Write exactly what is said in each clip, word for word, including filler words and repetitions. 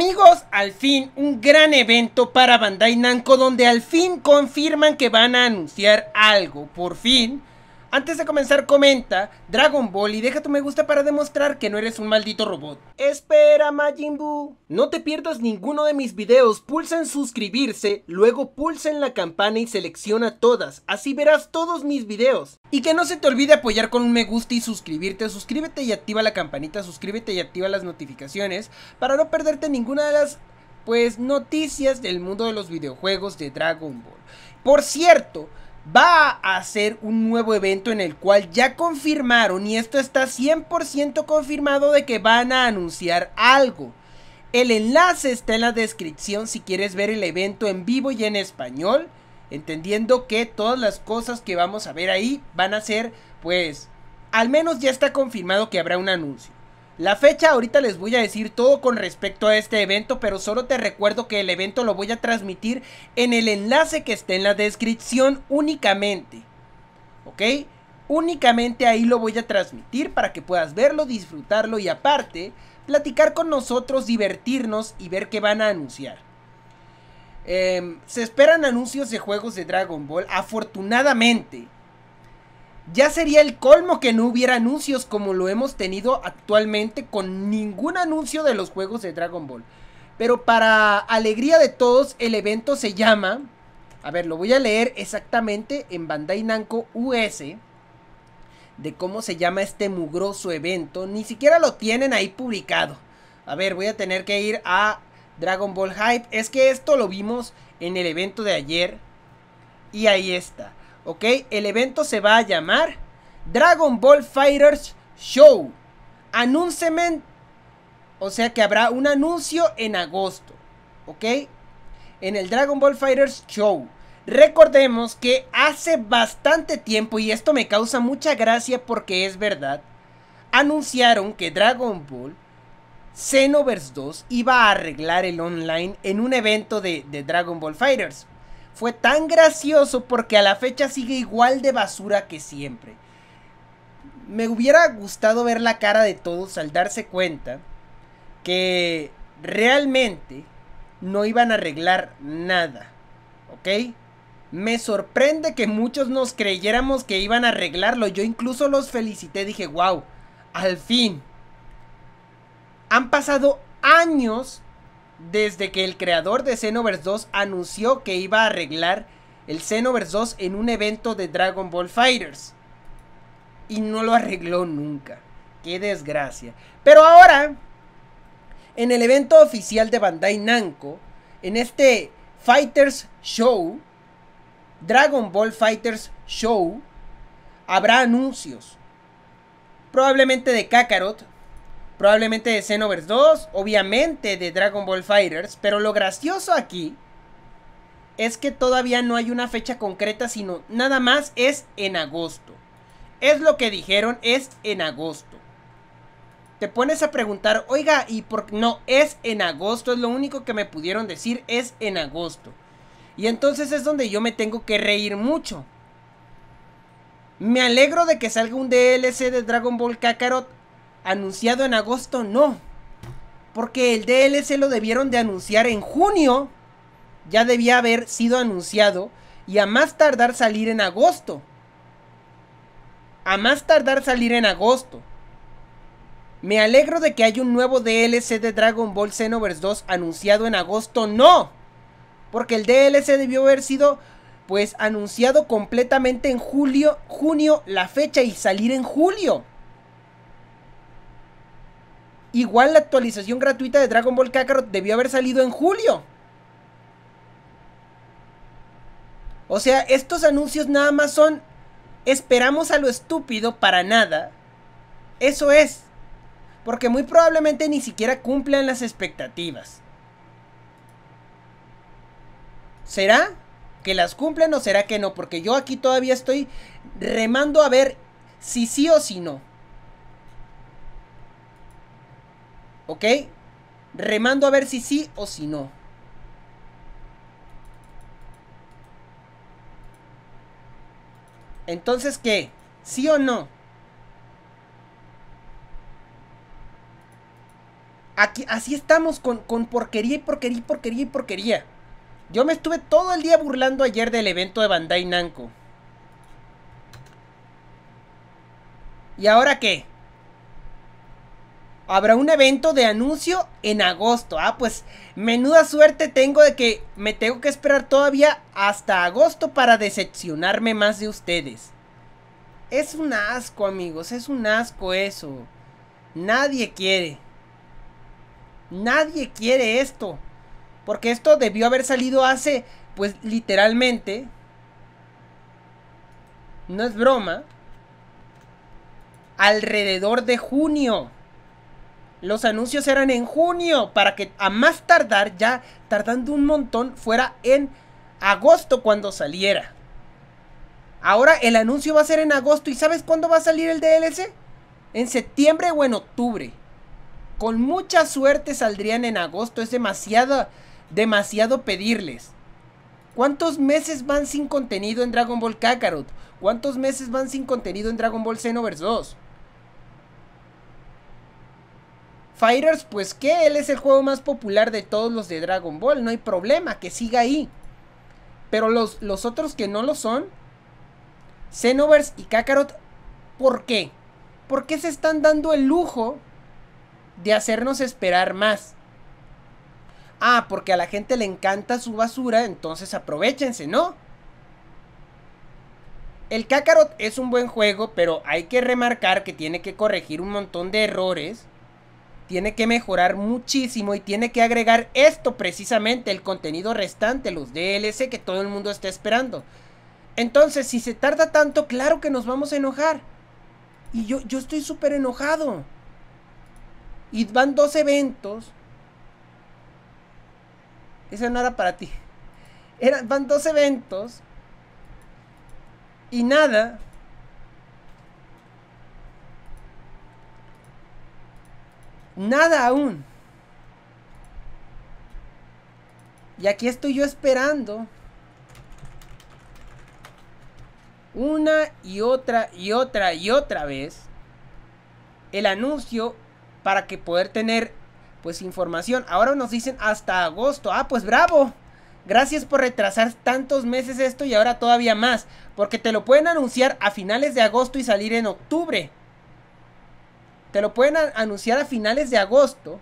Amigos, al fin un gran evento para Bandai Namco, donde al fin confirman que van a anunciar algo, por fin. Antes de comenzar, comenta Dragon Ball y deja tu me gusta para demostrar que no eres un maldito robot. Espera, Majin Buu. No te pierdas ninguno de mis videos, pulsa en suscribirse, luego pulsa en la campana y selecciona todas, así verás todos mis videos. Y que no se te olvide apoyar con un me gusta y suscribirte, suscríbete y activa la campanita, suscríbete y activa las notificaciones para no perderte ninguna de las pues noticias del mundo de los videojuegos de Dragon Ball. Por cierto, va a hacer un nuevo evento en el cual ya confirmaron, y esto está cien por ciento confirmado, de que van a anunciar algo. El enlace está en la descripción si quieres ver el evento en vivo y en español, entendiendo que todas las cosas que vamos a ver ahí van a ser, pues, al menos ya está confirmado que habrá un anuncio. La fecha ahorita les voy a decir todo con respecto a este evento, pero solo te recuerdo que el evento lo voy a transmitir en el enlace que está en la descripción únicamente, ¿ok? Únicamente ahí lo voy a transmitir para que puedas verlo, disfrutarlo y aparte, platicar con nosotros, divertirnos y ver qué van a anunciar. Eh, se esperan anuncios de juegos de Dragon Ball, afortunadamente. Ya sería el colmo que no hubiera anuncios como lo hemos tenido actualmente con ningún anuncio de los juegos de Dragon Ball. Pero para alegría de todos, el evento se llama... A ver, lo voy a leer exactamente en Bandai Namco U S de cómo se llama este mugroso evento. Ni siquiera lo tienen ahí publicado. A ver, voy a tener que ir a Dragon Ball Hype. Es que esto lo vimos en el evento de ayer y ahí está. Ok, el evento se va a llamar Dragon Ball FighterZ Show. Anúnceme, o sea que habrá un anuncio en agosto, ok, en el Dragon Ball FighterZ Show. Recordemos que hace bastante tiempo, y esto me causa mucha gracia porque es verdad, anunciaron que Dragon Ball Xenoverse dos iba a arreglar el online en un evento de, de Dragon Ball FighterZ. Fue tan gracioso porque a la fecha sigue igual de basura que siempre. Me hubiera gustado ver la cara de todos al darse cuenta que realmente no iban a arreglar nada, ¿ok? Me sorprende que muchos nos creyéramos que iban a arreglarlo. Yo incluso los felicité, dije, wow, al fin. Han pasado años desde que el creador de Xenoverse dos anunció que iba a arreglar el Xenoverse dos en un evento de Dragon Ball FighterZ. Y no lo arregló nunca. ¡Qué desgracia! Pero ahora, en el evento oficial de Bandai Namco, en este FighterZ Show, Dragon Ball FighterZ Show, habrá anuncios. Probablemente de Kakarot, probablemente de Xenoverse dos, obviamente de Dragon Ball FighterZ, pero lo gracioso aquí es que todavía no hay una fecha concreta, sino nada más es en agosto. Es lo que dijeron, es en agosto. Te pones a preguntar, oiga, ¿y por qué? No, es en agosto, es lo único que me pudieron decir, es en agosto. Y entonces es donde yo me tengo que reír mucho. Me alegro de que salga un D L C de Dragon Ball Kakarot. Anunciado en agosto no, porque el D L C lo debieron de anunciar en junio, ya debía haber sido anunciado y a más tardar salir en agosto, a más tardar salir en agosto. Me alegro de que haya un nuevo D L C de Dragon Ball Xenoverse dos anunciado en agosto no, porque el D L C debió haber sido pues anunciado completamente en julio, junio la fecha y salir en julio. Igual la actualización gratuita de Dragon Ball Kakarot debió haber salido en julio. O sea, estos anuncios nada más son esperamos a lo estúpido para nada. Eso es. Porque muy probablemente ni siquiera cumplan las expectativas. ¿Será que las cumplen o será que no? Porque yo aquí todavía estoy remando a ver si sí o si no. ¿Ok? Remando a ver si sí o si no. Entonces, ¿qué? ¿Sí o no? Aquí, así estamos con, con porquería y porquería y porquería y porquería. Yo me estuve todo el día burlando ayer del evento de Bandai Namco. ¿Y ahora qué? Habrá un evento de anuncio en agosto. Ah, pues menuda suerte tengo de que me tengo que esperar todavía hasta agosto para decepcionarme más de ustedes. Es un asco, amigos, es un asco eso. Nadie quiere. Nadie quiere esto, porque esto debió haber salido hace, pues literalmente, no es broma, alrededor de junio. Los anuncios eran en junio, para que a más tardar, ya tardando un montón, fuera en agosto cuando saliera. Ahora el anuncio va a ser en agosto, ¿y sabes cuándo va a salir el D L C? En septiembre o en octubre. Con mucha suerte saldrían en agosto. Es demasiado, demasiado pedirles. ¿Cuántos meses van sin contenido en Dragon Ball Kakarot? ¿Cuántos meses van sin contenido en Dragon Ball Xenoverse dos? Fighters, pues que él es el juego más popular de todos los de Dragon Ball. No hay problema, que siga ahí. Pero los, los otros que no lo son, Xenoverse y Kakarot, ¿por qué? ¿Por qué se están dando el lujo de hacernos esperar más? Ah, porque a la gente le encanta su basura, entonces aprovéchense, ¿no? El Kakarot es un buen juego, pero hay que remarcar que tiene que corregir un montón de errores. Tiene que mejorar muchísimo y tiene que agregar esto precisamente, el contenido restante, los D L C que todo el mundo está esperando. Entonces, si se tarda tanto, claro que nos vamos a enojar. Y yo, yo estoy súper enojado. Y van dos eventos. Eso no era para ti. Era, van dos eventos. Y nada. Nada aún. Y aquí estoy yo esperando. Una y otra y otra y otra vez. El anuncio. Para que poder tener, pues, información. Ahora nos dicen hasta agosto. Ah, pues bravo. Gracias por retrasar tantos meses esto y ahora todavía más. Porque te lo pueden anunciar a finales de agosto y salir en octubre. Te lo pueden anunciar a finales de agosto.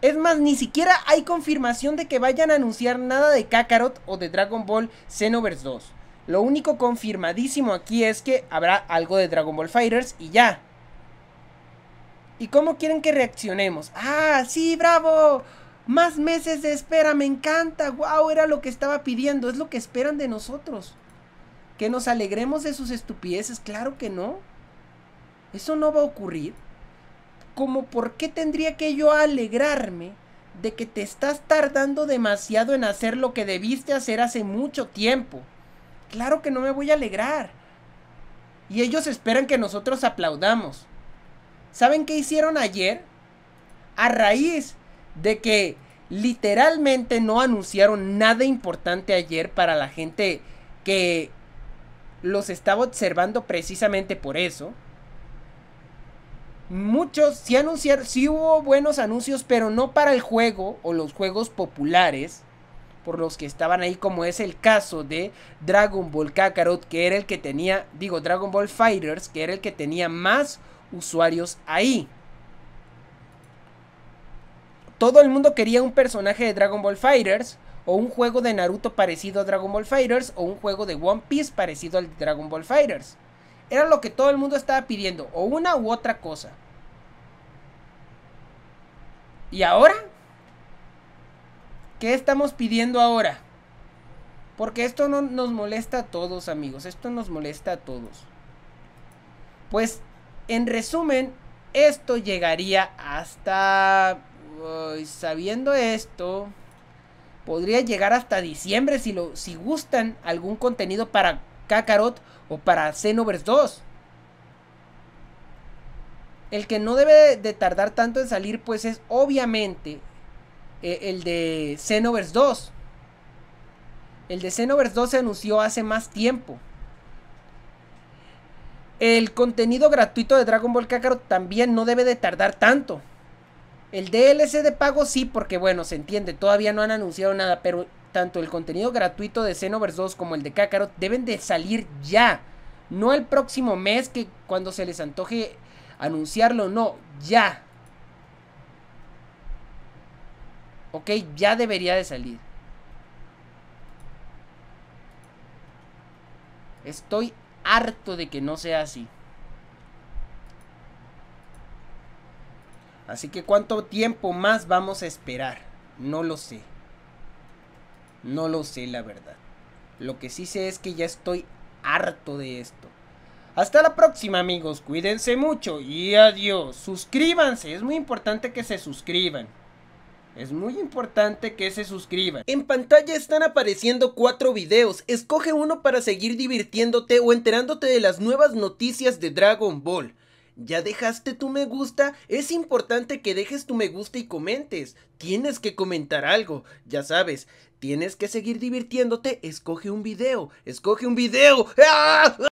Es más, ni siquiera hay confirmación de que vayan a anunciar nada de Kakarot o de Dragon Ball Xenoverse dos. Lo único confirmadísimo aquí es que habrá algo de Dragon Ball FighterZ y ya. ¿Y cómo quieren que reaccionemos? ¡Ah, sí, bravo! Más meses de espera, me encanta. ¡Wow! Era lo que estaba pidiendo. Es lo que esperan de nosotros. ¿Que nos alegremos de sus estupideces? Claro que no. Eso no va a ocurrir. ¿Cómo por qué tendría que yo alegrarme de que te estás tardando demasiado en hacer lo que debiste hacer hace mucho tiempo? Claro que no me voy a alegrar. Y ellos esperan que nosotros aplaudamos. ¿Saben qué hicieron ayer? A raíz de que literalmente no anunciaron nada importante ayer para la gente que los estaba observando precisamente por eso. Muchos sí anunciaron, sí hubo buenos anuncios, pero no para el juego o los juegos populares por los que estaban ahí, como es el caso de Dragon Ball Kakarot, que era el que tenía, digo, Dragon Ball FighterZ, que era el que tenía más usuarios ahí. Todo el mundo quería un personaje de Dragon Ball FighterZ, o un juego de Naruto parecido a Dragon Ball FighterZ, o un juego de One Piece parecido al Dragon Ball FighterZ. Era lo que todo el mundo estaba pidiendo, o una u otra cosa. ¿Y ahora? ¿Qué estamos pidiendo ahora? Porque esto no nos molesta a todos, amigos. Esto nos molesta a todos. Pues en resumen, esto llegaría hasta, uh, sabiendo esto, podría llegar hasta diciembre si, lo, si gustan algún contenido para Kakarot o para Xenoverse dos. El que no debe de tardar tanto en salir, pues, es obviamente eh, el de Xenoverse dos. El de Xenoverse dos se anunció hace más tiempo. El contenido gratuito de Dragon Ball Kakarot también no debe de tardar tanto. El D L C de pago sí, porque bueno, se entiende, todavía no han anunciado nada, pero tanto el contenido gratuito de Xenoverse dos como el de Kakarot deben de salir ya. No el próximo mes, que cuando se les antoje anunciarlo, no, ya. Ok, ya debería de salir. Estoy harto de que no sea así. Así que cuánto tiempo más vamos a esperar, no lo sé, no lo sé la verdad. Lo que sí sé es que ya estoy harto de esto. Hasta la próxima amigos, cuídense mucho y adiós. Suscríbanse, es muy importante que se suscriban. Es muy importante que se suscriban. En pantalla están apareciendo cuatro videos. Escoge uno para seguir divirtiéndote o enterándote de las nuevas noticias de Dragon Ball. ¿Ya dejaste tu me gusta? Es importante que dejes tu me gusta y comentes. Tienes que comentar algo, ya sabes. Tienes que seguir divirtiéndote. Escoge un video. Escoge un video. ¡Ah!